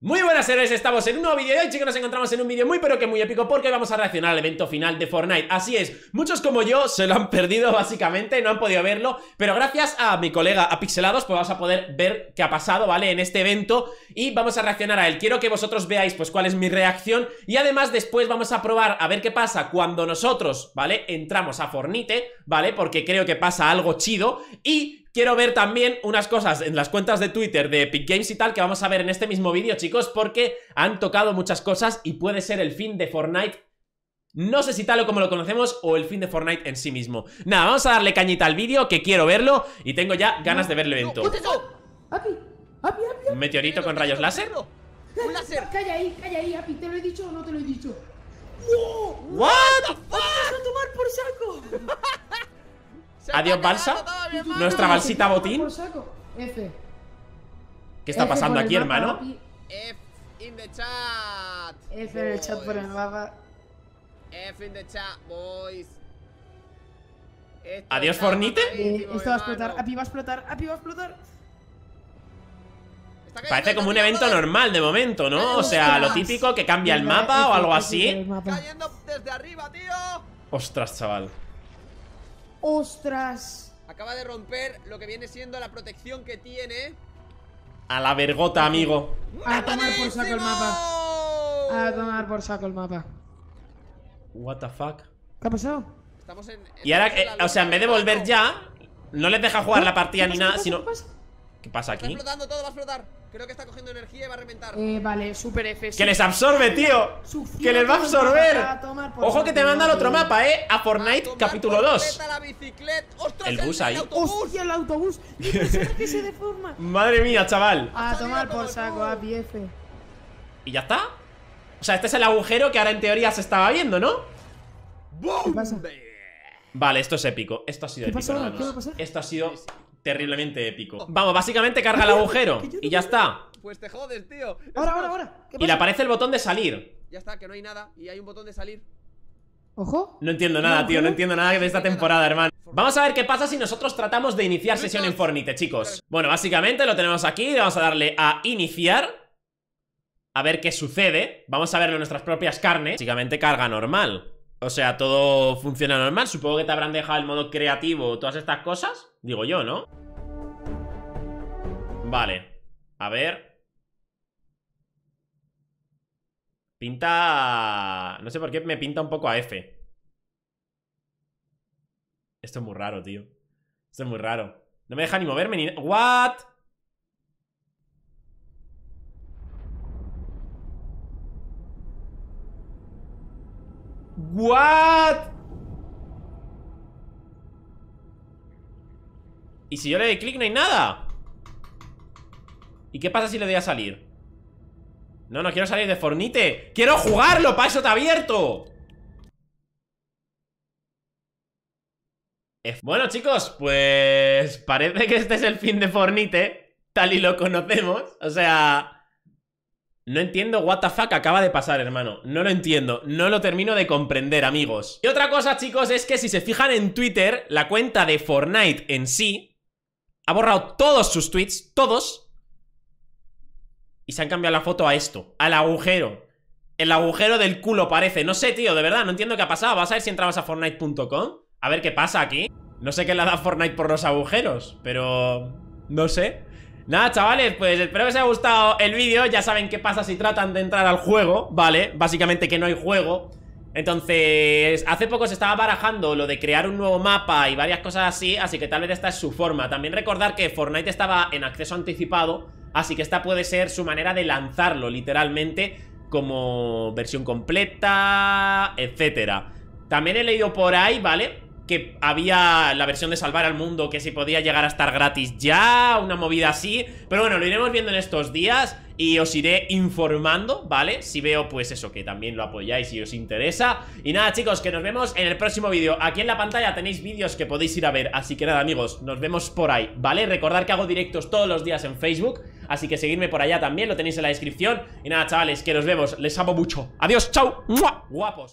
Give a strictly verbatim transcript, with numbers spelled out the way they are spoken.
Muy buenas seres, estamos en un nuevo vídeo y hoy chicos nos encontramos en un vídeo muy pero que muy épico, porque vamos a reaccionar al evento final de Fortnite. Así es, muchos como yo se lo han perdido básicamente, no han podido verlo, pero gracias a mi colega Apixelados pues vamos a poder ver qué ha pasado, ¿vale? En este evento, y vamos a reaccionar a él. Quiero que vosotros veáis pues cuál es mi reacción, y además después vamos a probar a ver qué pasa cuando nosotros, ¿vale? Entramos a Fortnite, ¿vale? Porque creo que pasa algo chido. Y quiero ver también unas cosas en las cuentas de Twitter de Epic Games y tal, que vamos a ver en este mismo vídeo, chicos, porque han tocado muchas cosas y puede ser el fin de Fortnite. No sé si tal o como lo conocemos, o el fin de Fortnite en sí mismo. Nada, vamos a darle cañita al vídeo, que quiero verlo y tengo ya ganas de ver el evento. No, no, Api, Api, Api, ¿un meteorito con rayos láser? Un láser. Calla ahí, calla ahí, Api, ¿te lo he dicho o no te lo he dicho? ¡Wow! ¡What the fuck! ¡Vamos a tomar por saco! Adiós balsa, nuestra balsita botín. ¿Qué está pasando aquí, hermano? F in the chat. F en el chat por el mapa. F in the chat, boys. Adiós Fortnite. Esto va a explotar, Api va a explotar, Api va a explotar. Parece como un evento normal de momento, ¿no? O sea, lo típico que cambia el mapa o algo así. Cayendo desde arriba, tío. Ostras, chaval. ¡Ostras! Acaba de romper lo que viene siendo la protección que tiene. A la vergota, amigo. A tomar por saco el mapa. A tomar por saco el mapa. What the fuck? ¿Qué ha pasado? Estamos en, en y ahora, eh, o sea, en vez de volver ya, no les deja jugar la partida ni nada, sino... ¿Qué pasa aquí? Está explotando todo, va a explotar. Creo que está cogiendo energía y va a reventar. Eh, vale, super F. Que les absorbe, tío. Que les va a absorber. Ojo que te manda al otro mapa, eh. A Fortnite capítulo dos. El bus ahí. Hostia, el autobús. Que se deforma. Madre mía, chaval. A tomar por saco, Api F. ¿Y ya está? O sea, este es el agujero que ahora en teoría se estaba viendo, ¿no? ¿Qué pasa? Vale, esto es épico. Esto ha sido épico, hermanos. Esto ha sido... terriblemente épico. Vamos, básicamente carga el agujero y ya está. Pues te jodes, tío. Ahora, ahora, ahora. Y le aparece el botón de salir. Ya está, que no hay nada y hay un botón de salir. Ojo. No entiendo nada, tío. No entiendo nada de esta temporada, hermano. Vamos a ver qué pasa si nosotros tratamos de iniciar sesión en Fortnite, chicos. Bueno, básicamente lo tenemos aquí. Le vamos a darle a iniciar. A ver qué sucede. Vamos a verlo en nuestras propias carnes. Básicamente carga normal. O sea, todo funciona normal. Supongo que te habrán dejado el modo creativo, todas estas cosas. Digo yo, ¿no? Vale. A ver. Pinta... no sé por qué me pinta un poco a F. Esto es muy raro, tío. Esto es muy raro. No me deja ni moverme ni... ¿What? What? Y si yo le doy clic no hay nada. ¿Y qué pasa si le doy a salir? No, no quiero salir de Fortnite. ¡Quiero jugarlo! ¡Para eso te he abierto! Bueno, chicos, pues parece que este es el fin de Fortnite, tal y lo conocemos. O sea... no entiendo what the fuck acaba de pasar, hermano. No lo entiendo, no lo termino de comprender, amigos. Y otra cosa, chicos, es que si se fijan en Twitter, la cuenta de Fortnite en sí ha borrado todos sus tweets, todos, y se han cambiado la foto a esto, al agujero. El agujero del culo parece, no sé, tío, de verdad, no entiendo qué ha pasado. Vas a ver si entrabas a Fortnite punto com, a ver qué pasa aquí. No sé qué le ha dado Fortnite por los agujeros, pero... no sé. Nada, chavales, pues espero que os haya gustado el vídeo. Ya saben qué pasa si tratan de entrar al juego, ¿vale? Básicamente que no hay juego. Entonces, hace poco se estaba barajando lo de crear un nuevo mapa y varias cosas así, así que tal vez esta es su forma. También recordar que Fortnite estaba en acceso anticipado, así que esta puede ser su manera de lanzarlo, literalmente, como versión completa, etcétera. También he leído por ahí, ¿vale?, que había la versión de salvar al mundo, que si podía llegar a estar gratis ya, una movida así. Pero bueno, lo iremos viendo en estos días y os iré informando, ¿vale? Si veo, pues eso, que también lo apoyáis y os interesa. Y nada, chicos, que nos vemos en el próximo vídeo. Aquí en la pantalla tenéis vídeos que podéis ir a ver. Así que nada, amigos, nos vemos por ahí, ¿vale? Recordad que hago directos todos los días en Facebook, así que seguidme por allá también, lo tenéis en la descripción. Y nada, chavales, que nos vemos, les amo mucho. Adiós, chao, guapos.